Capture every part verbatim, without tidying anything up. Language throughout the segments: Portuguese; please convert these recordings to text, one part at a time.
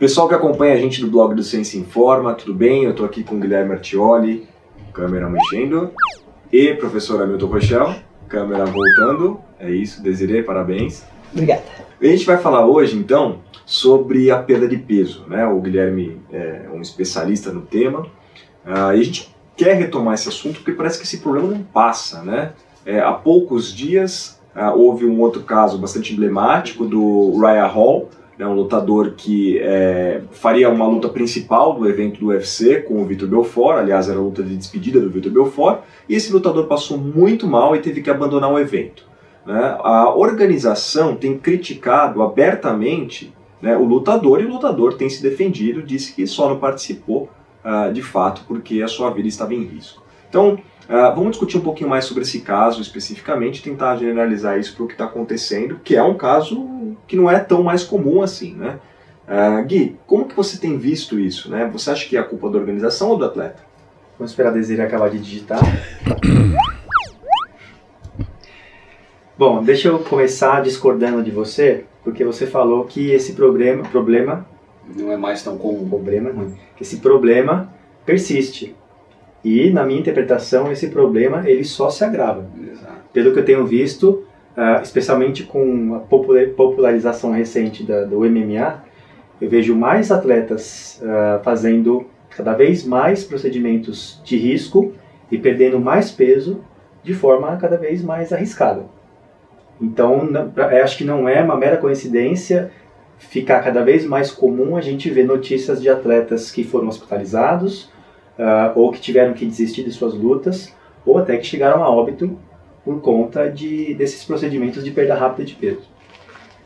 Pessoal que acompanha a gente do blog do Ciência inForma, tudo bem? Eu tô aqui com o Guilherme Artioli, câmera mexendo, e professor Hamilton Rochel, câmera voltando. É isso, Desiree, parabéns. Obrigada. A gente vai falar hoje, então, sobre a perda de peso, né? O Guilherme é um especialista no tema. Ah, e a gente quer retomar esse assunto porque parece que esse problema não passa, né? É, há poucos dias ah, houve um outro caso bastante emblemático do Ryan Hall, né, um lutador que é, faria uma luta principal do evento do U F C com o Vitor Belfort, aliás era a luta de despedida do Vitor Belfort, e esse lutador passou muito mal e teve que abandonar o evento. Né? A organização tem criticado abertamente, né, o lutador, e o lutador tem se defendido, disse que só não participou uh, de fato porque a sua vida estava em risco. Então uh, vamos discutir um pouquinho mais sobre esse caso especificamente, tentar generalizar isso para o que está acontecendo, que é um caso que não é tão mais comum assim, né? Uh, Gui, como que você tem visto isso, né? Você acha que é a culpa da organização ou do atleta? Vamos esperar a Desiree acabar de digitar. Bom, deixa eu começar discordando de você, porque você falou que esse problema, problema não é mais tão comum, problema, não, que esse problema persiste. E na minha interpretação, esse problema ele só se agrava. Exato. Pelo que eu tenho visto, Uh, especialmente com a popularização recente da, do M M A, eu vejo mais atletas uh, fazendo cada vez mais procedimentos de risco e perdendo mais peso de forma cada vez mais arriscada. Então, não, pra, acho que não é uma mera coincidência ficar cada vez mais comum a gente ver notícias de atletas que foram hospitalizados uh, ou que tiveram que desistir de suas lutas ou até que chegaram a óbito por conta de, desses procedimentos de perda rápida de peso.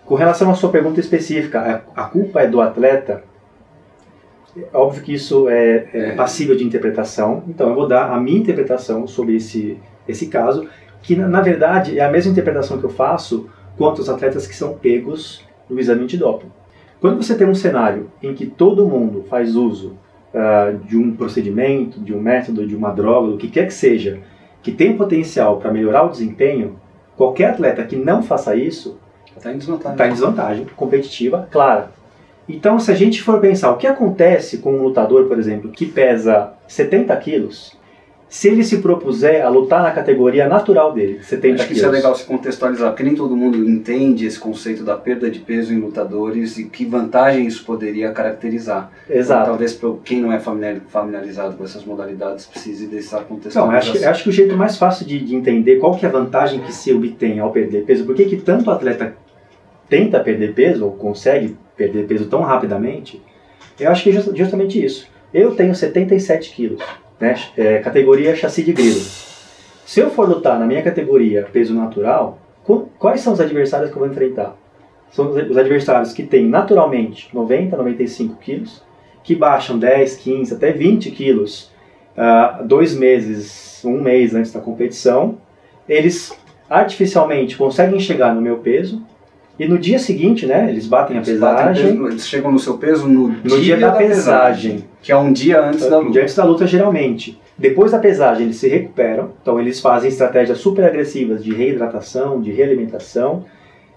Com relação à sua pergunta específica, a, a culpa é do atleta? Óbvio que isso é, é passível de interpretação, então eu vou dar a minha interpretação sobre esse, esse caso, que na, na verdade é a mesma interpretação que eu faço quanto aos atletas que são pegos no exame antidoping. Quando você tem um cenário em que todo mundo faz uso uh, de um procedimento, de um método, de uma droga, do que quer que seja, que tem potencial para melhorar o desempenho, qualquer atleta que não faça isso está em desvantagem. Está em desvantagem competitiva, clara. Então, se a gente for pensar o que acontece com um lutador, por exemplo, que pesa setenta quilos, se ele se propuser a lutar na categoria natural dele, setenta quilos... Acho que isso é legal se contextualizar, porque nem todo mundo entende esse conceito da perda de peso em lutadores e que vantagem isso poderia caracterizar. Exato. Então, talvez para quem não é familiarizado com essas modalidades precise dessa contextualização. Não, acho, acho que o jeito mais fácil de, de entender qual que é a vantagem que se obtém ao perder peso, por que que tanto atleta tenta perder peso ou consegue perder peso tão rapidamente, eu acho que é justamente isso. Eu tenho setenta e sete quilos. Né? É, categoria chassi de grilo. Se eu for lutar na minha categoria peso natural, quais são os adversários que eu vou enfrentar? São os adversários que têm naturalmente noventa, noventa e cinco quilos, que baixam dez, quinze, até vinte quilos uh, dois meses, um mês antes da competição. Eles artificialmente conseguem chegar no meu peso e no dia seguinte, né, eles batem a pesagem. Eles, batem, eles chegam no seu peso no, no dia, dia da, da pesagem. pesagem. Que é um dia antes da luta. Um dia antes da luta, geralmente. Depois da pesagem, eles se recuperam. Então, eles fazem estratégias super agressivas de reidratação, de realimentação.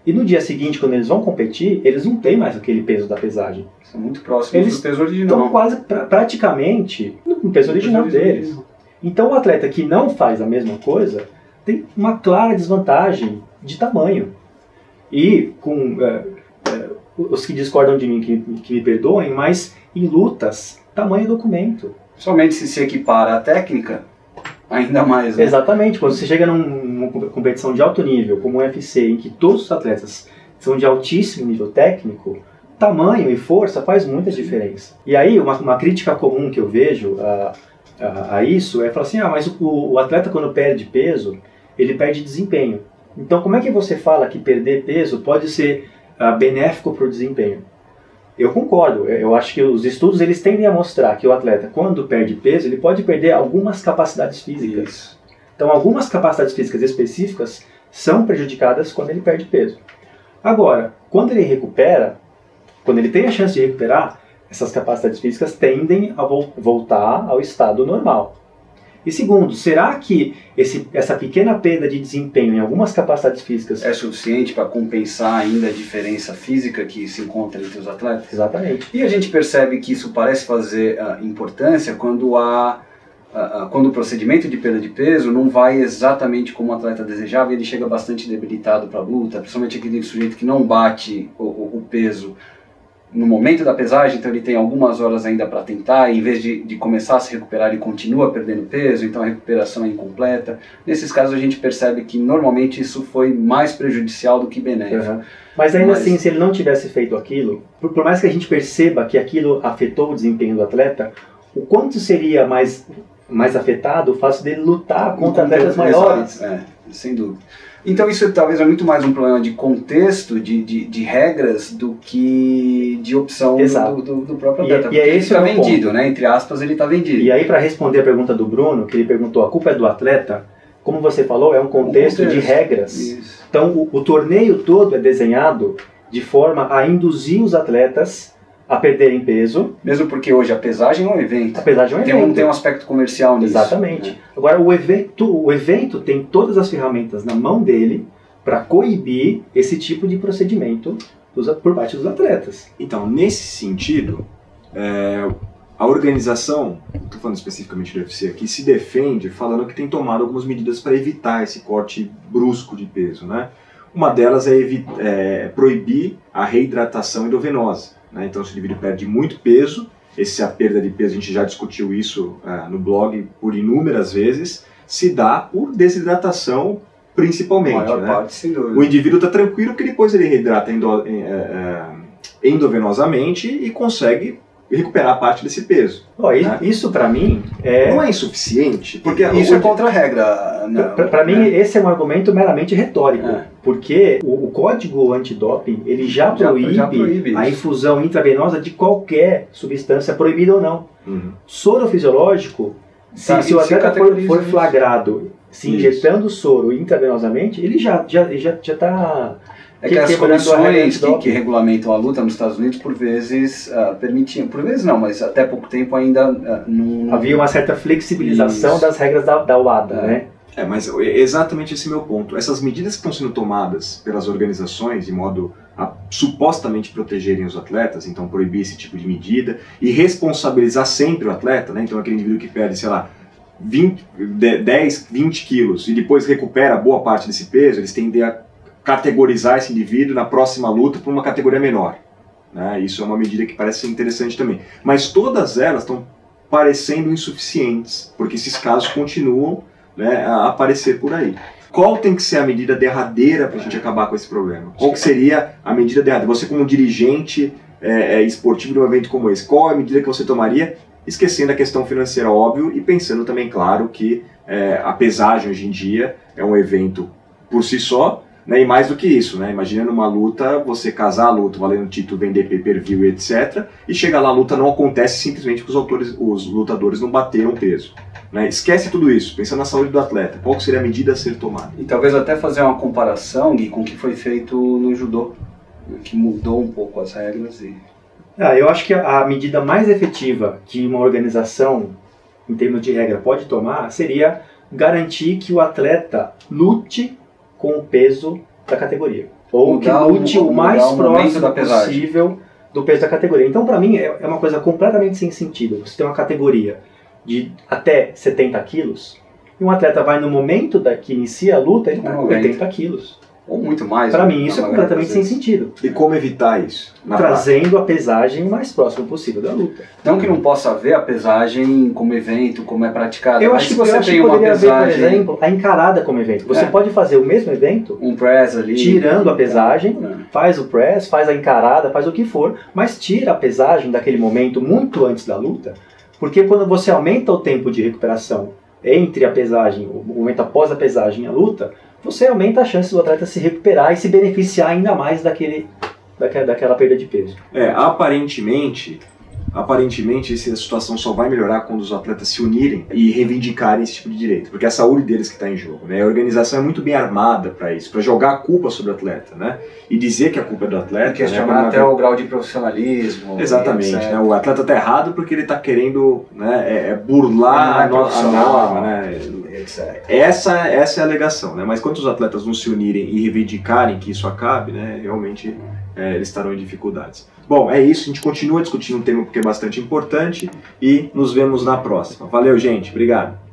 E no dia seguinte, quando eles vão competir, eles não têm mais aquele peso da pesagem. São muito próximos eles do peso original. Estão quase, pra, praticamente, no peso original deles. Original. Então, o atleta que não faz a mesma coisa tem uma clara desvantagem de tamanho. E com... Uh, uh, os que discordam de mim, que, que me perdoem, mas em lutas, tamanho e documento. Somente se se equipara à técnica, ainda mais, né? Exatamente, quando você chega numa competição de alto nível, como o U F C, em que todos os atletas são de altíssimo nível técnico, tamanho e força faz muita diferença. E aí, uma, uma crítica comum que eu vejo a, a, a isso é falar assim, ah, mas o, o atleta quando perde peso, ele perde desempenho. Então, como é que você fala que perder peso pode ser benéfico para o desempenho? Eu concordo, eu acho que os estudos eles tendem a mostrar que o atleta, quando perde peso, ele pode perder algumas capacidades físicas. Isso. Então, algumas capacidades físicas específicas são prejudicadas quando ele perde peso. Agora, quando ele recupera, quando ele tem a chance de recuperar, essas capacidades físicas tendem a vol- voltar ao estado normal. E segundo, será que esse, essa pequena perda de desempenho em algumas capacidades físicas é suficiente para compensar ainda a diferença física que se encontra entre os atletas? Exatamente. E a gente percebe que isso parece fazer uh, importância quando há quando o procedimento de perda de peso não vai exatamente como o atleta desejava e ele chega bastante debilitado para a luta, principalmente aquele sujeito que não bate o, o peso no momento da pesagem, então ele tem algumas horas ainda para tentar, e em vez de, de começar a se recuperar ele continua perdendo peso, então a recuperação é incompleta. Nesses casos a gente percebe que normalmente isso foi mais prejudicial do que benéfico. Uhum. Mas ainda Mas... assim, se ele não tivesse feito aquilo, por, por mais que a gente perceba que aquilo afetou o desempenho do atleta, o quanto seria mais... mais afetado o fato dele lutar contra atletas maiores. É, sem dúvida. Então isso talvez é muito mais um problema de contexto, de, de, de regras, do que de opção do, do, do próprio atleta. E, e é esse ele está vendido, né? Entre aspas, ele está vendido. E aí, para responder a pergunta do Bruno, que ele perguntou, a culpa é do atleta, como você falou, é um contexto, um contexto. de regras. Isso. Então o, o torneio todo é desenhado de forma a induzir os atletas a perderem peso. Mesmo porque hoje a pesagem é um evento. A pesagem é um tem, evento. Tem um aspecto comercial nisso. Exatamente. Né? Agora, o evento, o evento tem todas as ferramentas na mão dele para coibir esse tipo de procedimento dos, por parte dos atletas. Então, nesse sentido, é, a organização, estou falando especificamente do U F C aqui, se defende falando que tem tomado algumas medidas para evitar esse corte brusco de peso, né? Uma delas é, é proibir a reidratação endovenosa. Então, se o indivíduo perde muito peso, essa perda de peso, a gente já discutiu isso uh, no blog por inúmeras vezes, se dá por desidratação principalmente. Maior né? parte, sem dúvida. O indivíduo está tranquilo que depois ele reidrata endo, uh, endovenosamente e consegue recuperar parte desse peso. Oh, né? Isso, para mim, é... não é insuficiente. Porque isso é contra a regra. Para mim, é. esse é um argumento meramente retórico. É. Porque o, o código antidoping, ele já, já proíbe, já proíbe a infusão intravenosa de qualquer substância, proibida ou não. Uhum. Soro fisiológico, tá, se, se o atleta for, for flagrado se injetando isso. soro intravenosamente, ele já está... Já, já, já tá... É que, que as comissões que, que regulamentam a luta nos Estados Unidos, por vezes, uh, permitiam. Por vezes não, mas até pouco tempo ainda uh, não... Havia uma certa flexibilização Isso. das regras da, da U A D A, é. né? É, mas é exatamente esse meu ponto. Essas medidas que estão sendo tomadas pelas organizações, de modo a supostamente protegerem os atletas, então proibir esse tipo de medida, e responsabilizar sempre o atleta, né? Então aquele indivíduo que perde, sei lá, vinte, dez, vinte quilos, e depois recupera boa parte desse peso, eles tendem a categorizar esse indivíduo na próxima luta para uma categoria menor. Né? Isso é uma medida que parece interessante também. Mas todas elas estão parecendo insuficientes, porque esses casos continuam, né, a aparecer por aí. Qual tem que ser a medida derradeira para a gente acabar com esse problema? Qual que seria a medida derradeira? Você, como dirigente é, esportivo de um evento como esse, qual é a medida que você tomaria? Esquecendo a questão financeira, óbvio, e pensando também, claro, que é, a pesagem hoje em dia é um evento por si só, né? E mais do que isso, né? Imagina numa luta, você casar a luta, valendo título, vender pay-per-view, etcétera. E chegar lá, a luta não acontece simplesmente porque os, autores, os lutadores não bateram peso. Né? Esquece tudo isso, pensa na saúde do atleta. Qual seria a medida a ser tomada? E talvez até fazer uma comparação, Gui, com o que foi feito no judô, que mudou um pouco as regras. E... Ah, eu acho que a medida mais efetiva que uma organização, em termos de regra, pode tomar seria garantir que o atleta lute com o peso da categoria, ou mudar que lute o, o mais próximo possível do peso da categoria. Então, para mim, é uma coisa completamente sem sentido. Você tem uma categoria de até setenta quilos, e um atleta vai no momento da que inicia a luta, ele está com oitenta quilos. Ou muito mais. Para mim, isso é completamente sem sentido. E como evitar isso? Trazendo a pesagem o mais próximo possível da luta. Não que não possa haver a pesagem como evento, como é praticada. Eu acho que você tem uma pesagem, por exemplo, a encarada como evento. Você pode fazer o mesmo evento, um press ali, tirando a pesagem, faz o press, faz a encarada, faz o que for, mas tira a pesagem daquele momento muito antes da luta, porque quando você aumenta o tempo de recuperação entre a pesagem, o momento após a pesagem e a luta, você aumenta a chance do atleta se recuperar e se beneficiar ainda mais daquele, daquela, daquela perda de peso. É, aparentemente, aparentemente essa situação só vai melhorar quando os atletas se unirem e reivindicarem esse tipo de direito, porque é a saúde deles que está em jogo, né? A organização é muito bem armada para isso, para jogar a culpa sobre o atleta, né? E dizer que a culpa é do atleta. E questionar, né, até o grau de profissionalismo. Exatamente, né? O atleta está errado porque ele está querendo, né, é, é burlar a norma, né? Essa, essa é a alegação, né? Mas quando os atletas não se unirem e reivindicarem que isso acabe, né, realmente é, eles estarão em dificuldades. Bom, é isso. A gente continua discutindo um tema porque é bastante importante e nos vemos na próxima. Valeu, gente. Obrigado.